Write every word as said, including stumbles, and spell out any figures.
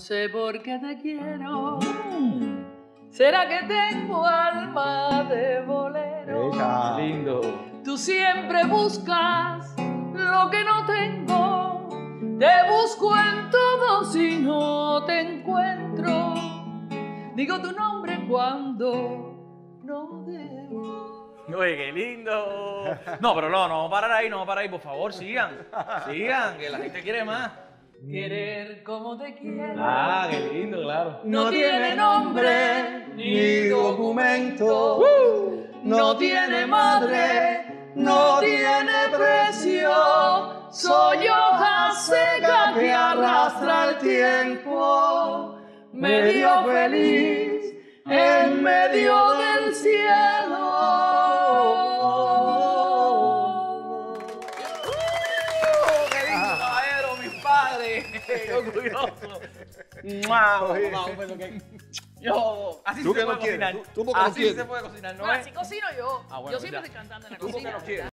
sé por qué te quiero. ¿Será que tengo alma de bolero? Esa. Qué lindo. Tú siempre buscas lo que no tengo. Te busco en todo si no te encuentro. Digo tu nombre cuando no debo. Oye, qué lindo. No, pero no, no vamos a parar ahí, no vamos a parar ahí. Por favor, sigan. Sigan, que la gente quiere más. Querer como te quiero. Ah, qué lindo, claro. No, no tiene, tiene nombre ni documento. Uh, no, no tiene madre, no tiene precio. Soy hoja seca que arrastra el tiempo. Medio feliz en medio del cielo. Orgulloso. Wow, wow, que... Yo, así se puede cocinar. Así se puede cocinar, ¿no? Así cocino yo. Ah, bueno, yo siempre ya. Estoy cantando en la cocina.